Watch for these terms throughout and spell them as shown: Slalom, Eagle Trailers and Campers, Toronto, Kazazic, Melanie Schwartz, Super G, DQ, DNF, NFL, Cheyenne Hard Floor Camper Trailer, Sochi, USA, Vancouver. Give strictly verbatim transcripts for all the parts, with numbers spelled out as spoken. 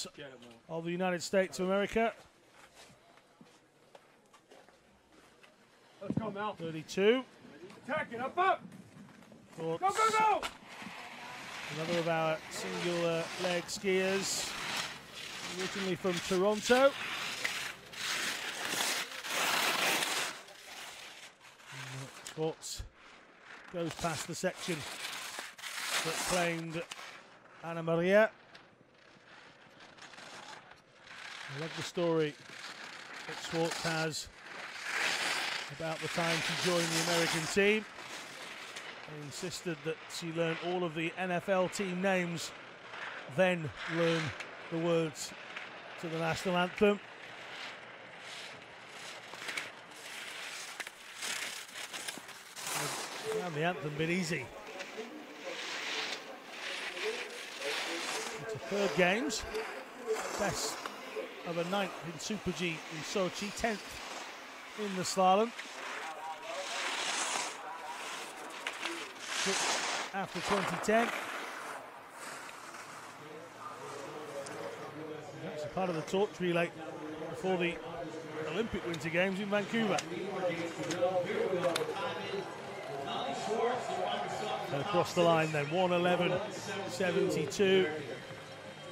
Schwartz of the United States of America. Let's go, Mel. thirty-two. Attacking, up, up. Schwartz. Go, go, go. Another of our singular leg skiers, originally from Toronto. Schwartz goes past the section that claimed Anna Maria. I love the story that Schwartz has about the time she joined the American team. They insisted that she learned all of the N F L team names, then learn the words to the national anthem. And the anthem been easy. It's the third games. Best of a ninth in Super G in Sochi, tenth in the slalom. Sixth after twenty ten. That's a part of the torch relay before the Olympic Winter Games in Vancouver. And across the line then, one eleven seventy-two.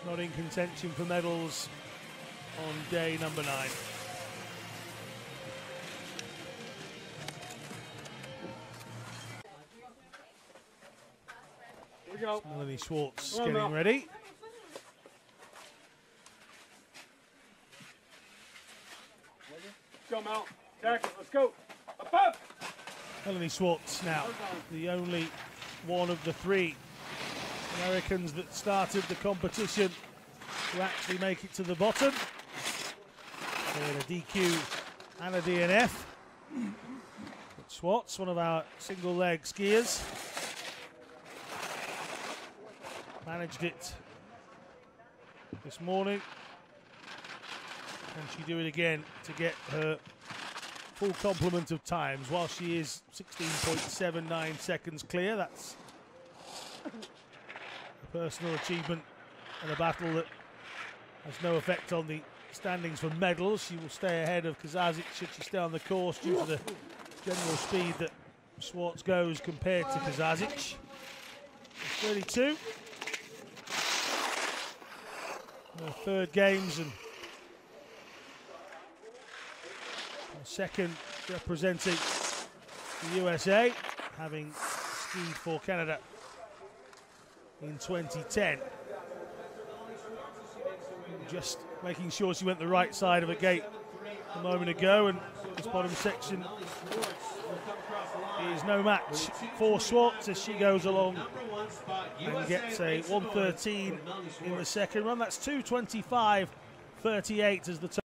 Not in contention for medals on day number nine. Here we go. Melanie Schwartz on, getting now. ready. Come out, attack it, let's go. Up, up. Melanie Schwartz now, the only one of the three Americans that started the competition to actually make it to the bottom. So a D Q and a D N F. But Schwartz, one of our single leg skiers, managed it this morning. Can she do it again to get her full complement of times? While she is sixteen point seven nine seconds clear, that's a personal achievement and a battle that has no effect on the standings for medals. She will stay ahead of Kazazic should she stay on the course due to the general speed that Schwartz goes compared to Kazazic. thirty-two. Her third games and second representing the U S A, having skied for Canada in twenty ten. Just making sure she went the right side of a gate a moment ago, and this bottom section is no match for Schwartz as she goes along and gets a one thirteen in the second run. That's two twenty-five thirty-eight as the